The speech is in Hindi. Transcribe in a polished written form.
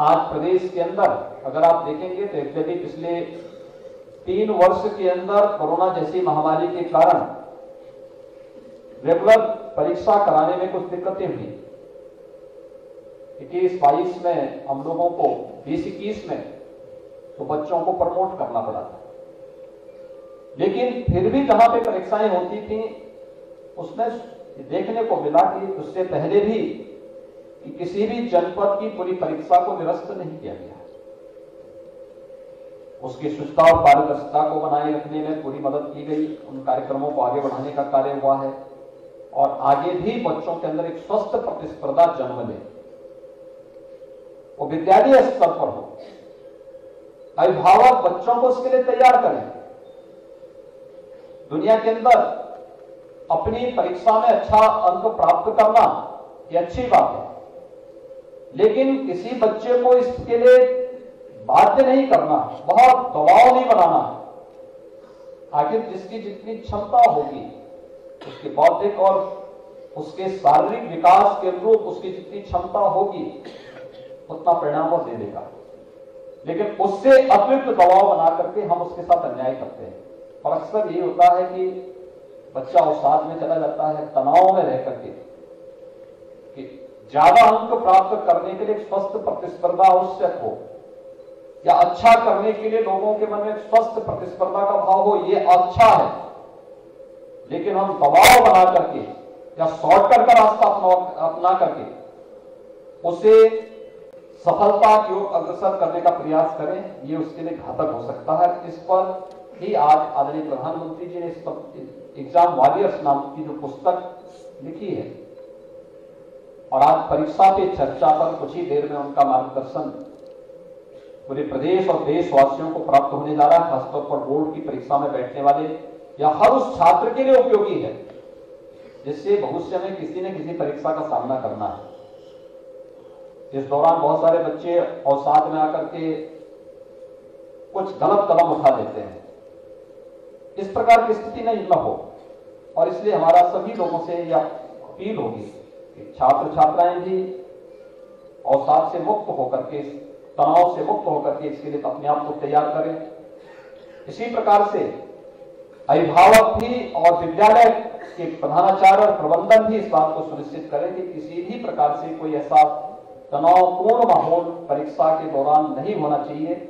आज प्रदेश के अंदर अगर आप देखेंगे तो यदि पिछले 3 वर्ष के अंदर कोरोना जैसी महामारी के कारण रेगुलर परीक्षा कराने में कुछ दिक्कतें हुई। 21-22 में हम लोगों को 20-21 में तो बच्चों को प्रमोट करना पड़ा था, लेकिन फिर भी जहां पे परीक्षाएं होती थी उसमें देखने को मिला कि उससे पहले भी कि किसी भी जनपद की पूरी परीक्षा को निरस्त नहीं किया गया। उसकी शुद्धता और पारदर्शिता को बनाए रखने में पूरी मदद की गई, उन कार्यक्रमों को आगे बढ़ाने का कार्य हुआ है और आगे भी बच्चों के अंदर एक स्वस्थ प्रतिस्पर्धा जन्म ले, वो विद्यालय स्तर पर हो, अभिभावक बच्चों को उसके लिए तैयार करें। दुनिया के अंदर अपनी परीक्षा में अच्छा अंक प्राप्त करना ये अच्छी बात है, लेकिन किसी बच्चे को इसके लिए बाध्य नहीं करना, बहुत दबाव नहीं बनाना। आखिर जिसकी जितनी क्षमता होगी उसके बौद्धिक और उसके शारीरिक विकास के अनुरूप उसकी जितनी क्षमता होगी उतना परिणाम वो दे देगा, लेकिन उससे अतिरिक्त दबाव बना करके हम उसके साथ अन्याय करते हैं। और अक्सर ये होता है कि बच्चा उत्साह में चला जाता है, तनाव में रह करके कि ज्यादा अंक प्राप्त करने के लिए स्वस्थ प्रतिस्पर्धा आवश्यक हो या अच्छा करने के लिए लोगों के मन में स्वस्थ प्रतिस्पर्धा का भाव हो, ये अच्छा है, लेकिन हम दबाव बना करके या शॉर्टकट का रास्ता अपना करके उसे सफलता की ओर अग्रसर करने का प्रयास करें, ये उसके लिए घातक हो सकता है। इस पर ही आज आदरणीय प्रधानमंत्री जी ने एग्जाम वॉरियर्स नाम की जो पुस्तक लिखी है और आज परीक्षा पे चर्चा पर कुछ ही देर में उनका मार्गदर्शन पूरे प्रदेश और देशवासियों को प्राप्त होने जा रहा है। खासतौर पर बोर्ड की परीक्षा में बैठने वाले या हर उस छात्र के लिए उपयोगी है जिससे भविष्य में किसी न किसी परीक्षा का सामना करना है। इस दौरान बहुत सारे बच्चे अवसाद में आकर के कुछ गलत कदम उठा देते हैं, इस प्रकार की स्थिति नहीं न हो, और इसलिए हमारा सभी लोगों से यह अपील होगी कि छात्र छात्राएं भी अवसाद से मुक्त होकर के, तनाव से मुक्त होकर के इसके लिए अपने आप को तैयार करें। इसी प्रकार से अभिभावक भी और विद्यालय के प्रधानाचार्य और प्रबंधन भी इस बात को सुनिश्चित करें कि किसी भी प्रकार से कोई ऐसा तनावपूर्ण माहौल परीक्षा के दौरान नहीं होना चाहिए।